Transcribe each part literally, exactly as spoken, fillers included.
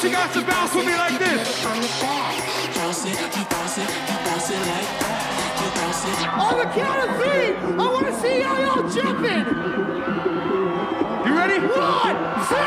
want you guys to bounce with me like this. On the count of three, I want to see y'all y'all jumping. You ready? One, two.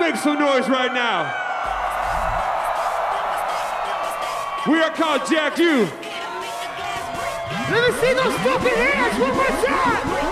Make some noise right now. We are called Jack U. Let me see those fucking hands one more time.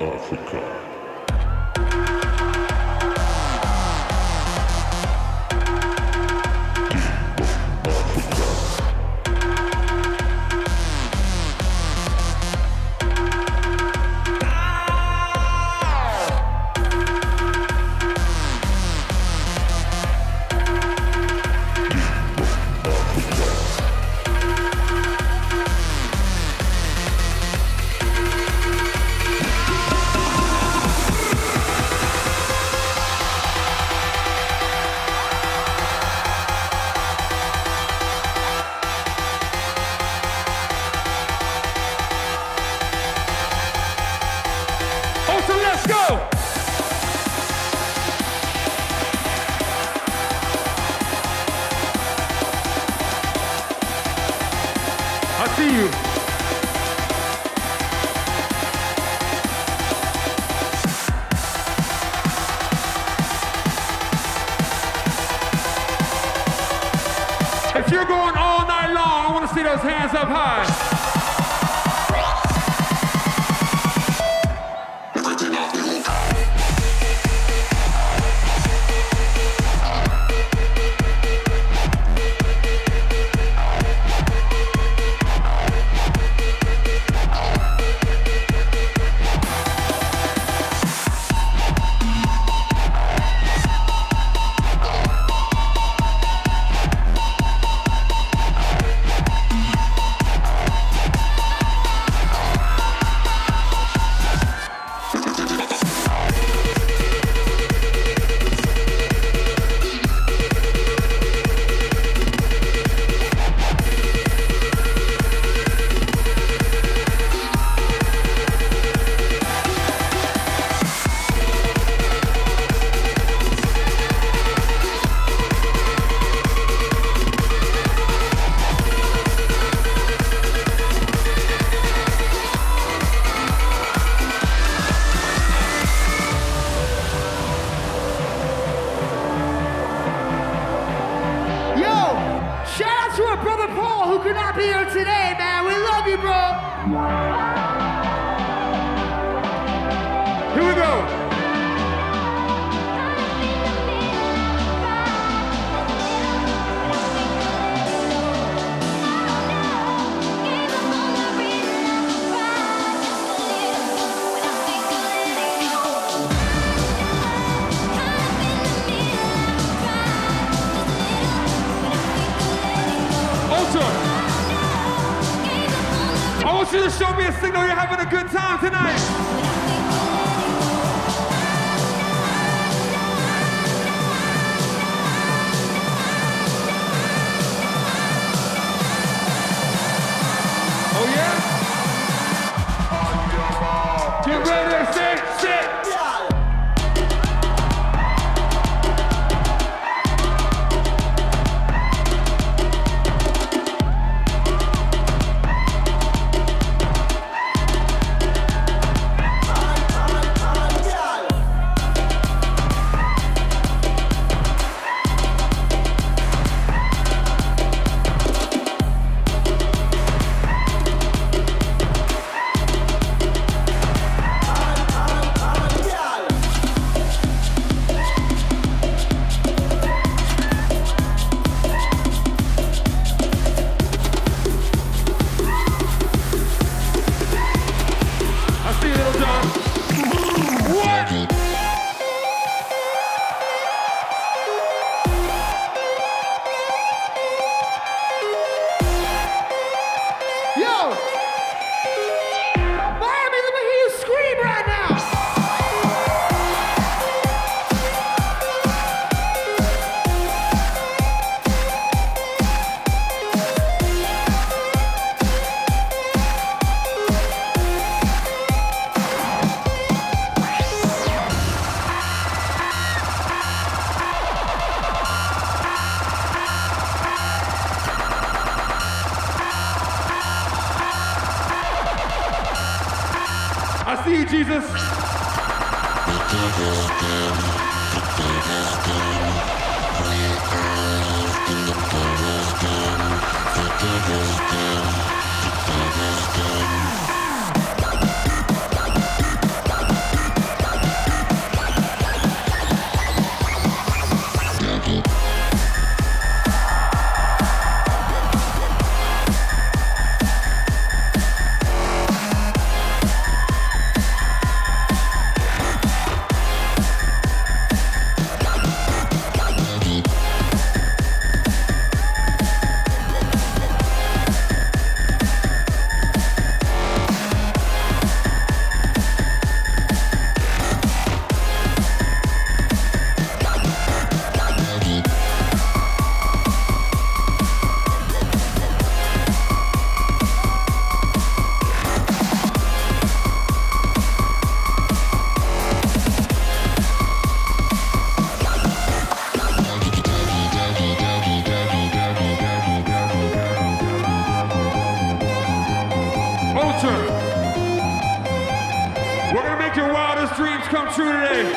Africa. If you're going all night long, I want to see those hands up high. Show me a signal you're having a good time tonight. come true today.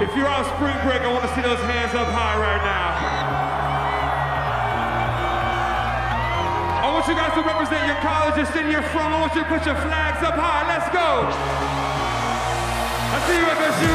If you're on spring break, I want to see those hands up high right now. I want you guys to represent your college, your city, your front. I want you to put your flags up high. Let's go. I see you at F S U.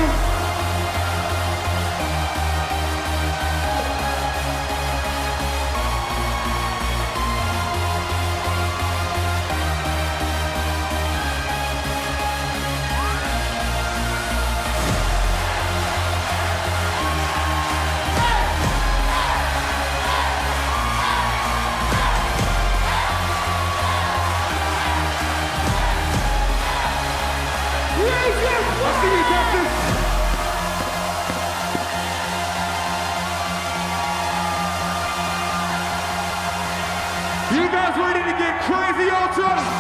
You guys ready to get crazy, Ultra?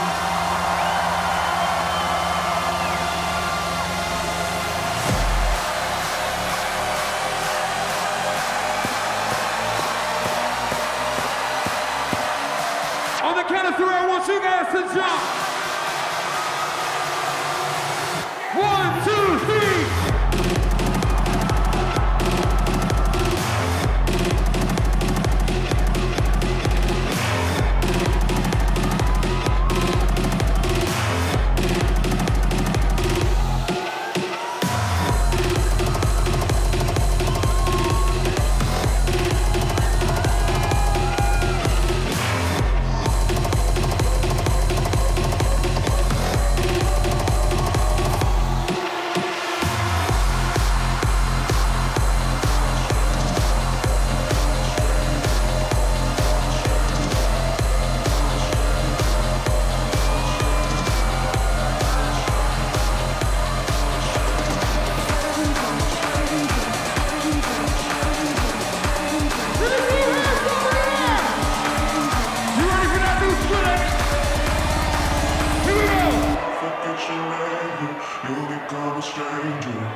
a stranger. Thank you.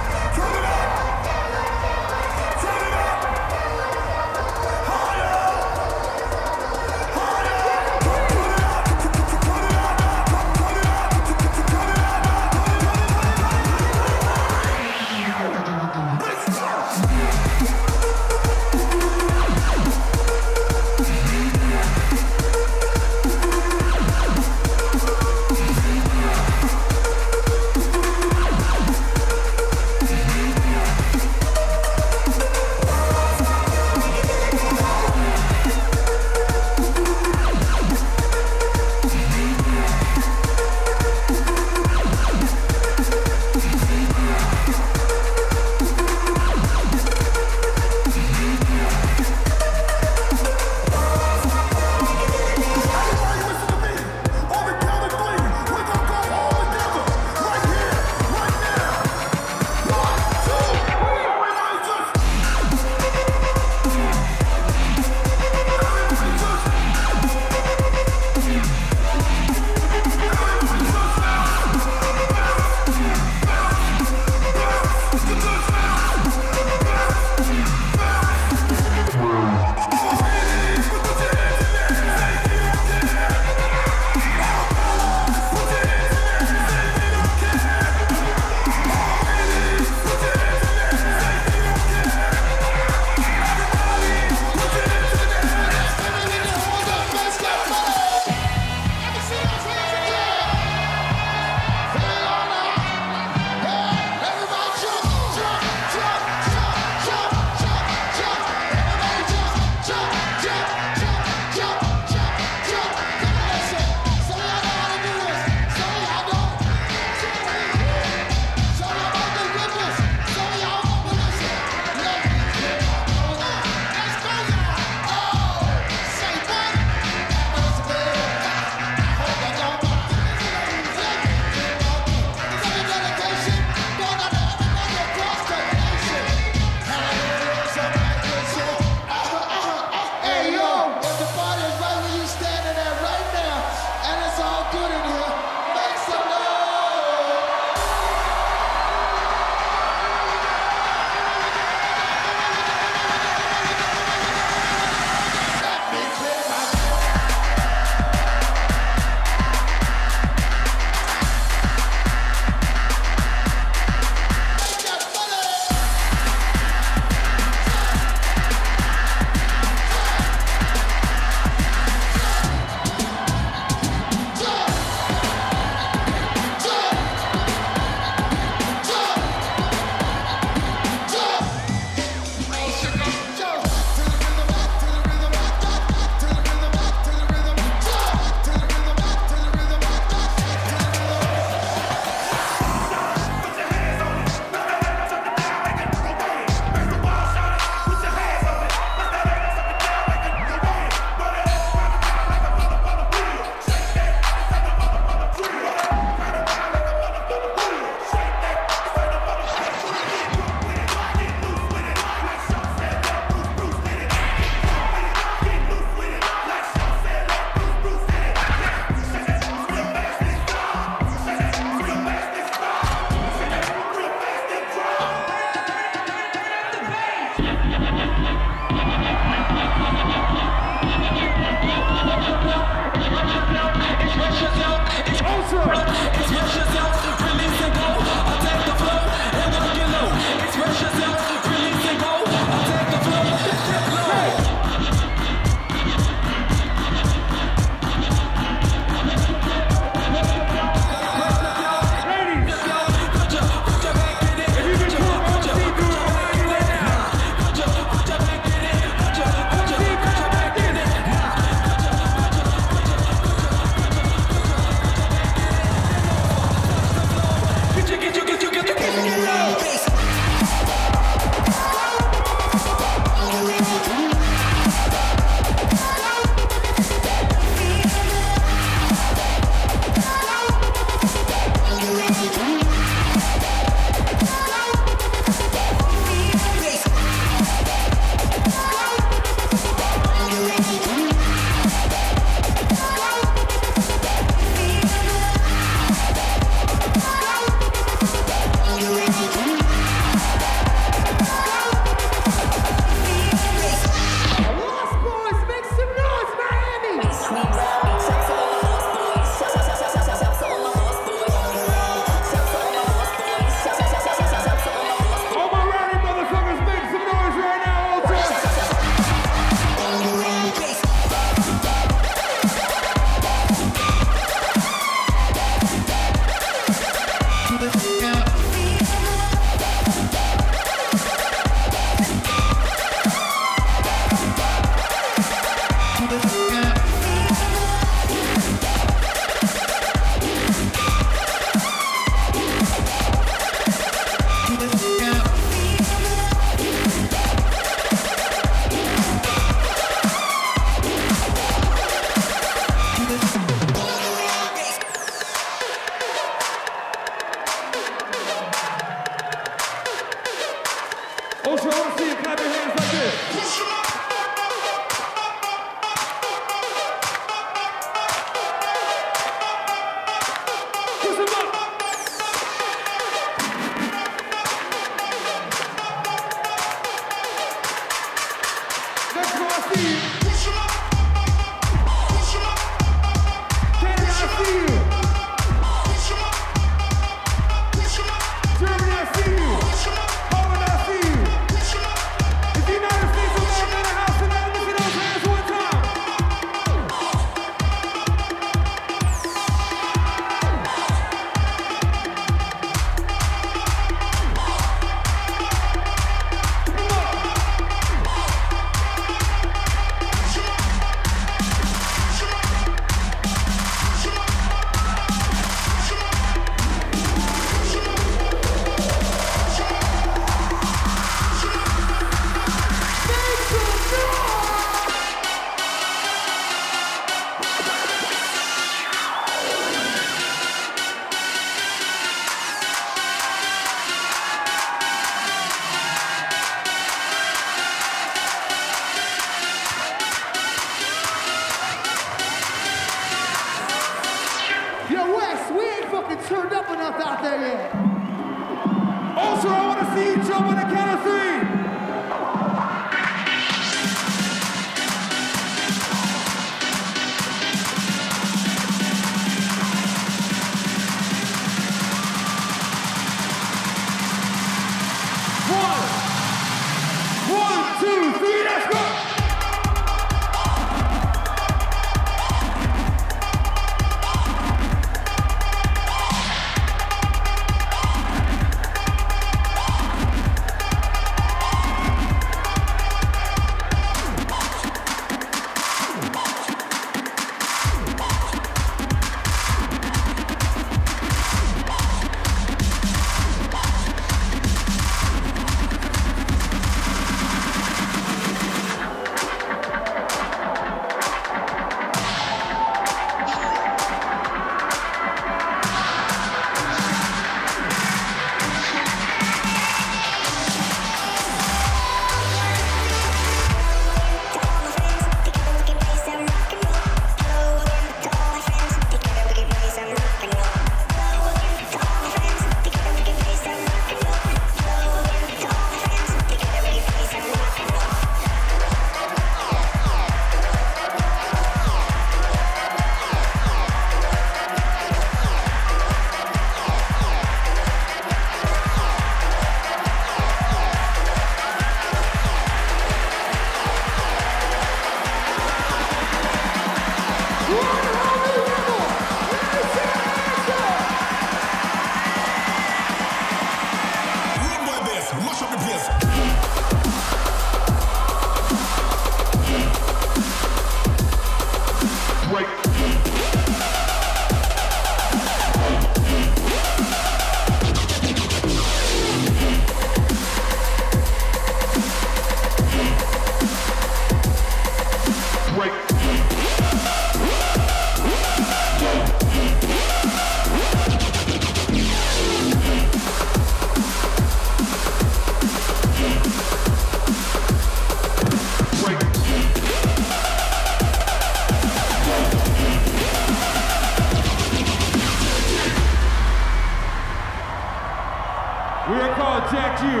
We are called Jack U.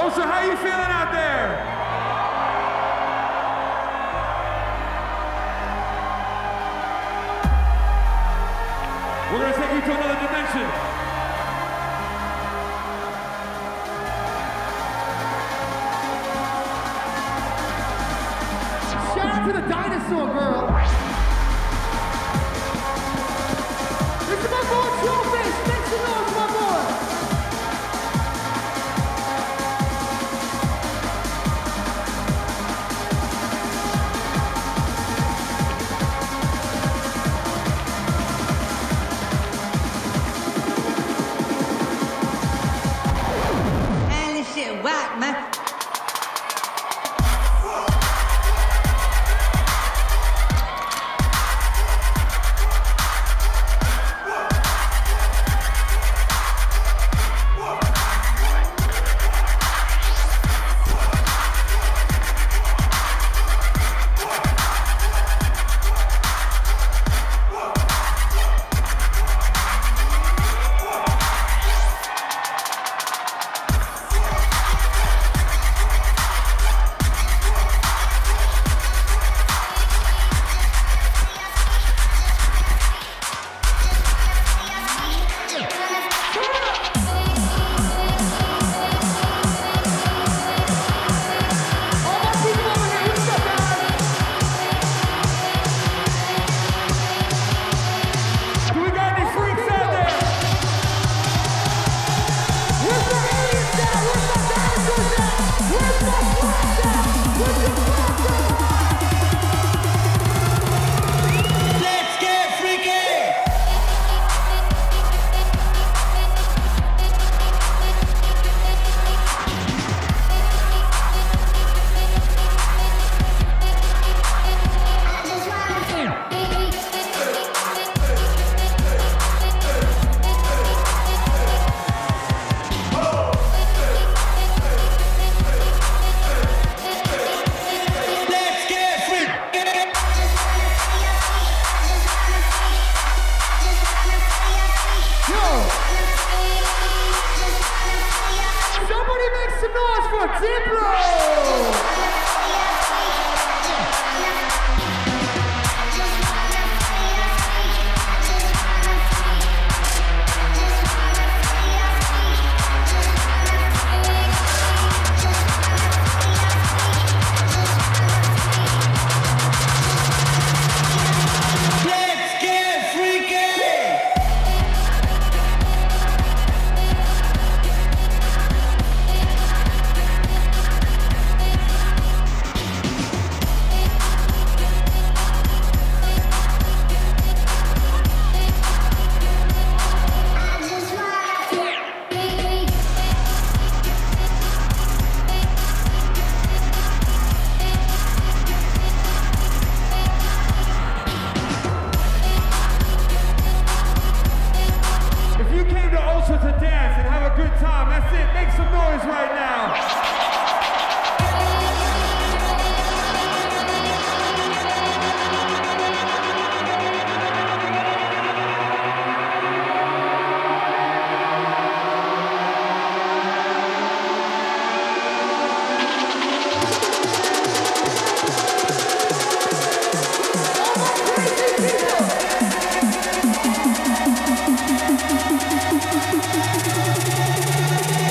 Oh, so how you feeling out there? We're gonna take you to another dimension. Shout out to the dinosaur girl. This is my boy Two-Face. Make some noise, my boy.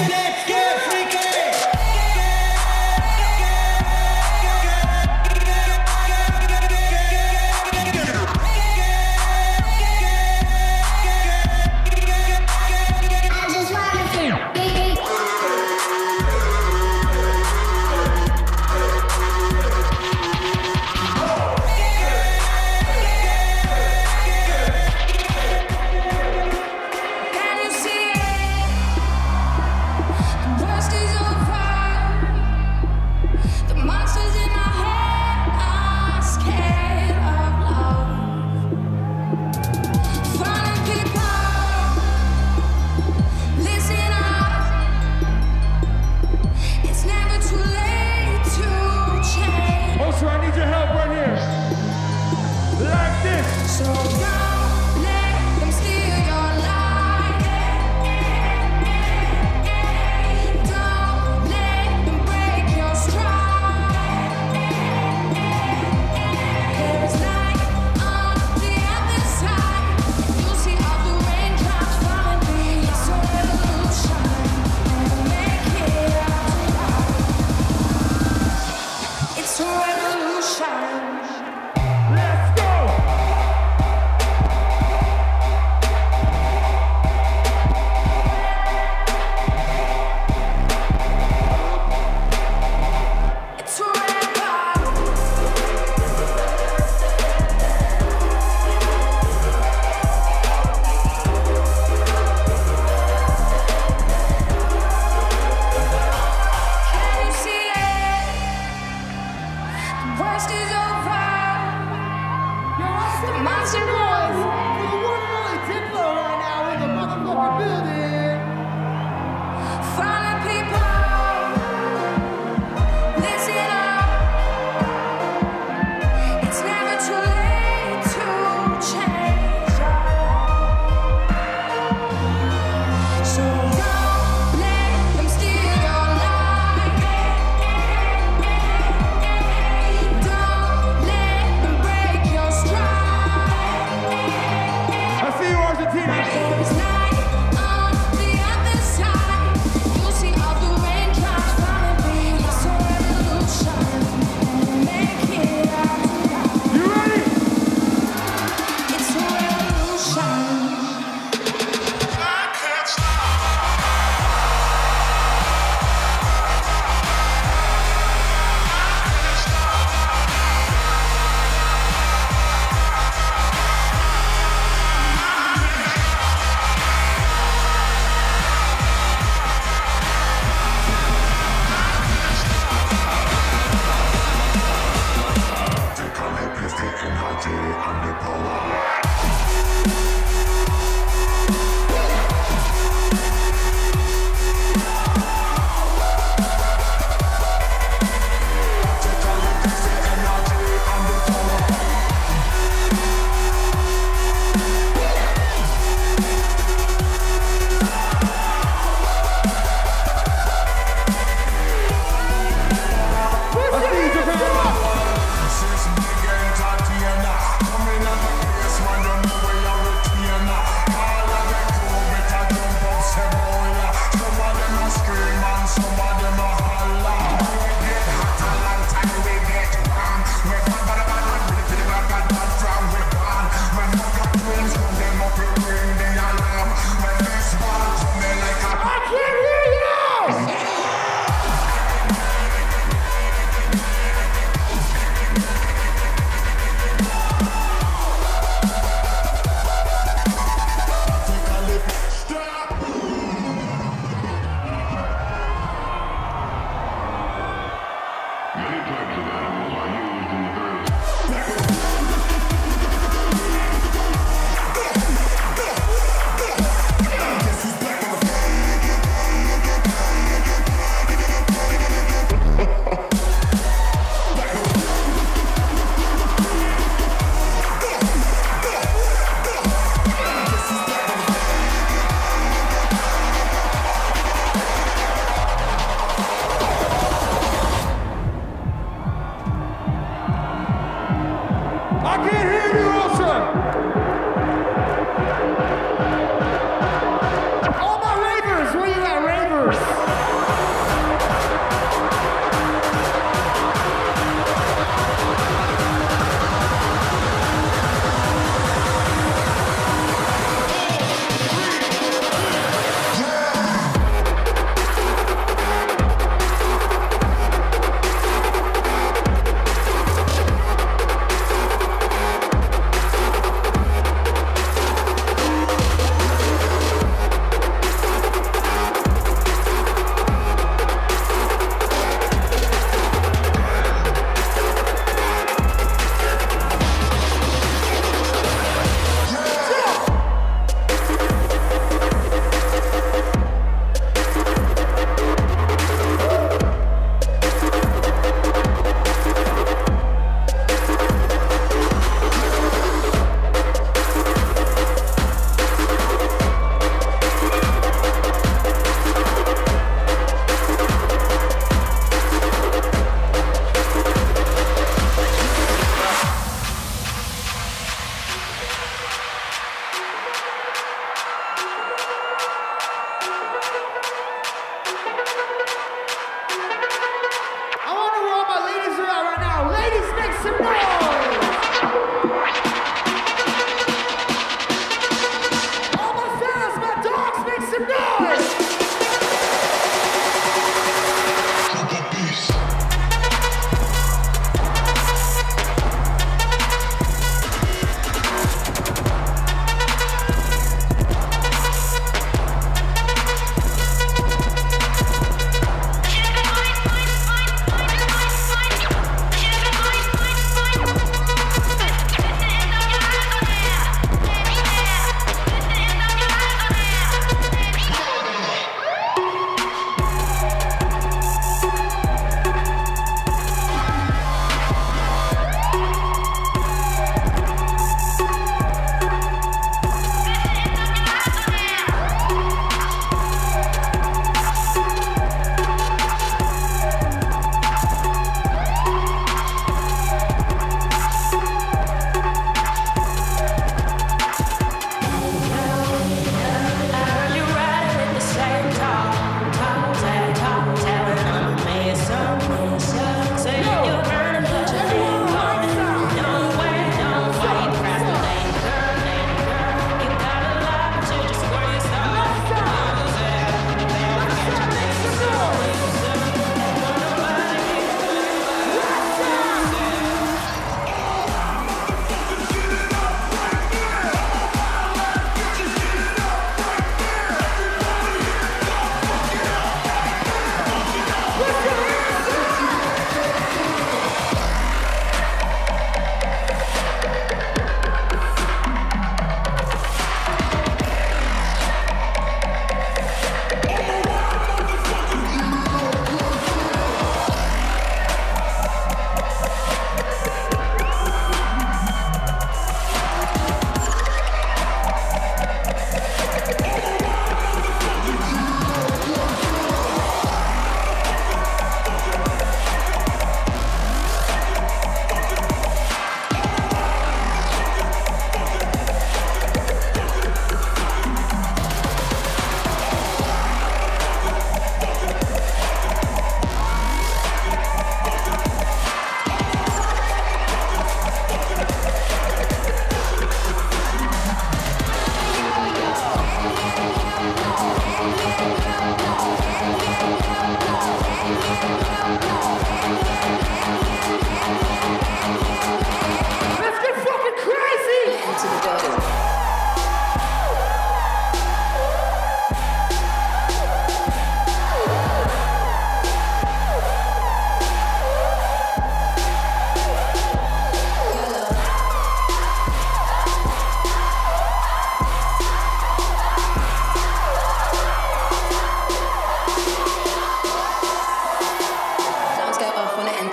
Let's get freaky!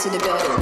into the building.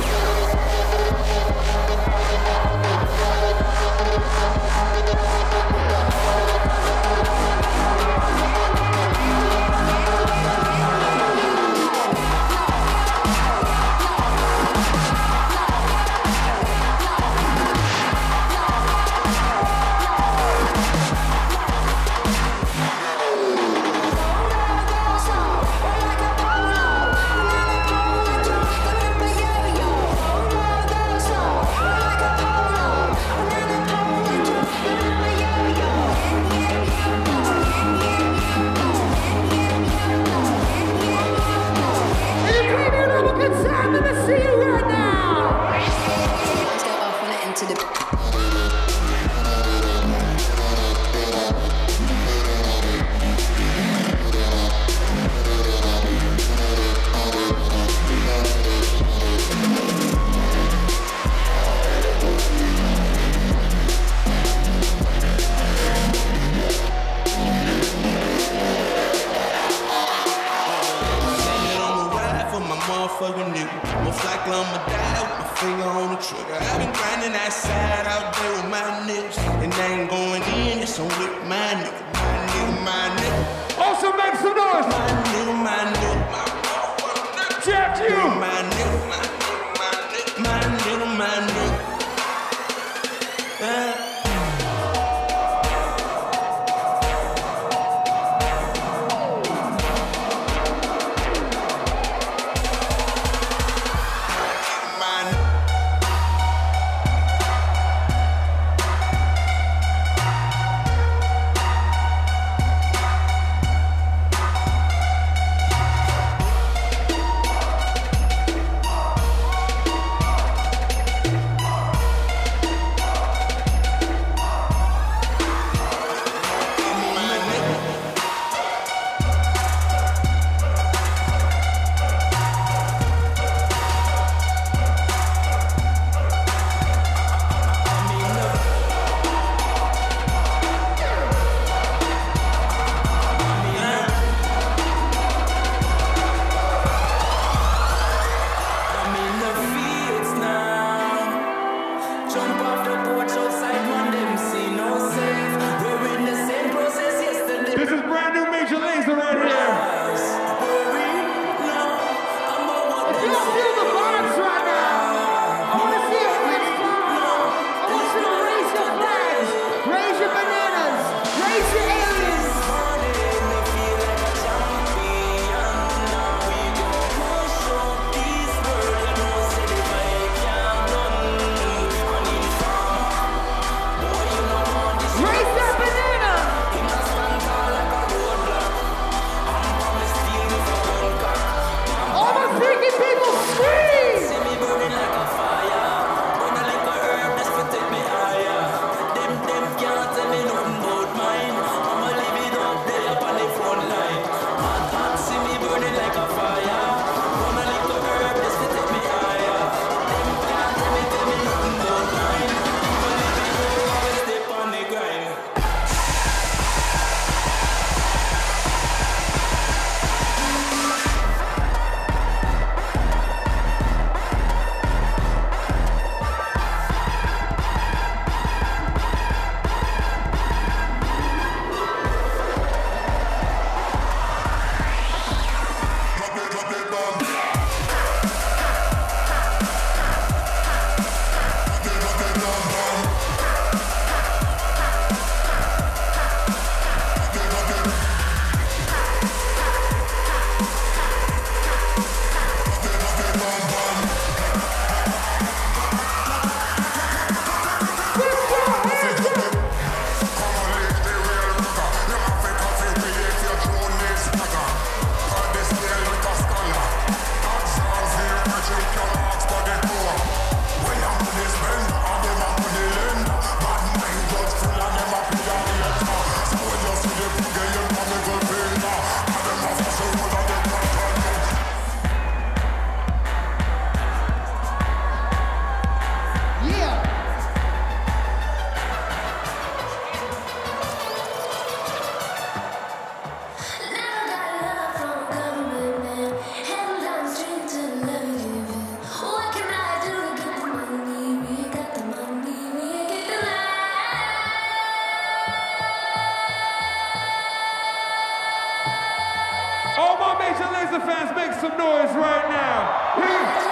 Major Lazer fans, make some noise right now. Peace.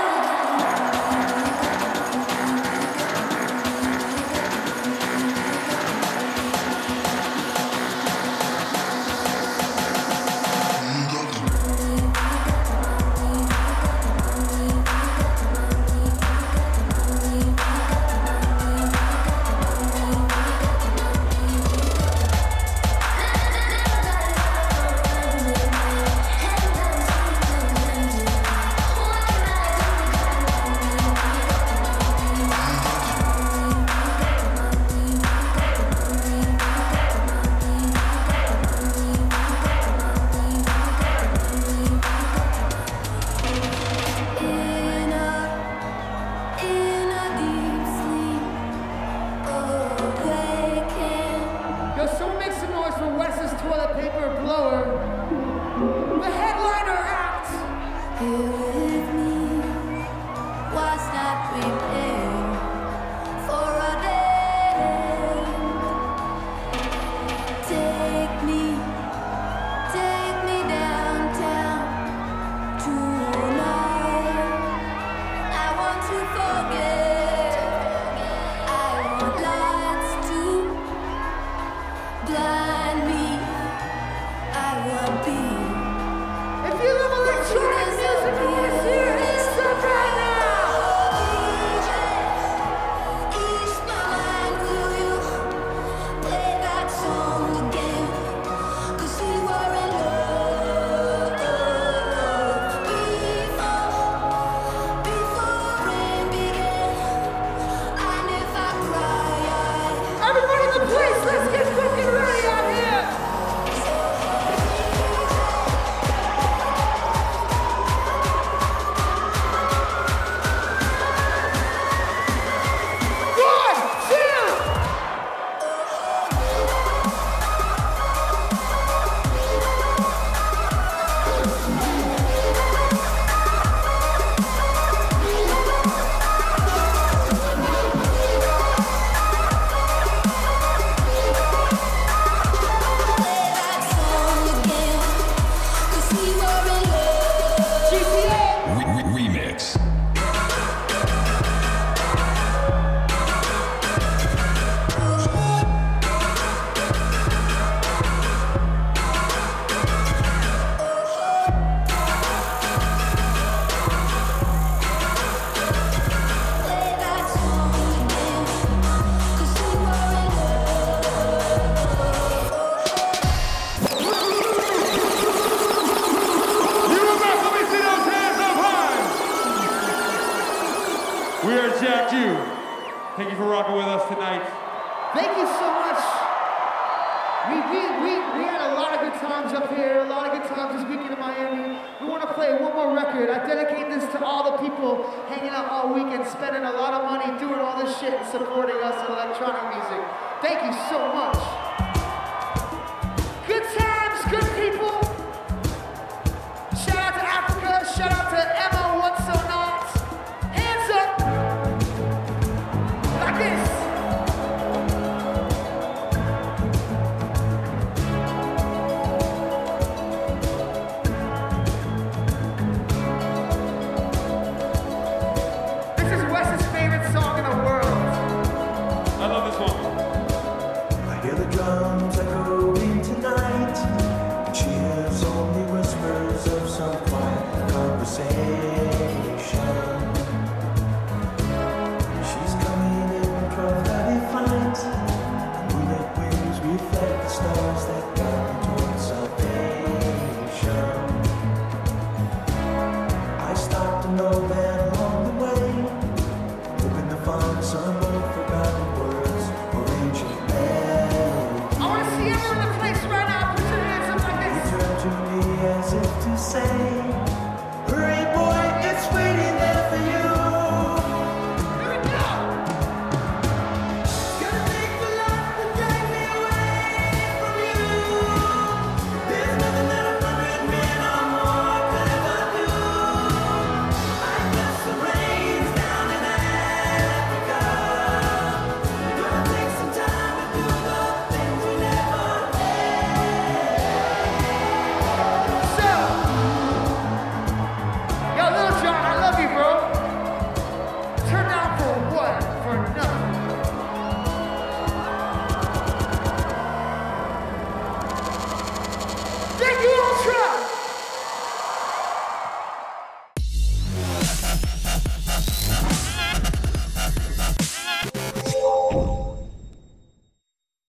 We are Jack U. Thank you for rocking with us tonight. Thank you so much. We, we, we, we had a lot of good times up here, a lot of good times this weekend in Miami. We want to play one more record. I dedicate this to all the people hanging out all weekend, spending a lot of money, doing all this shit, and supporting us in electronic music. Thank you so much. Good times, good people. Shout out to Africa, shout out to Emma. Say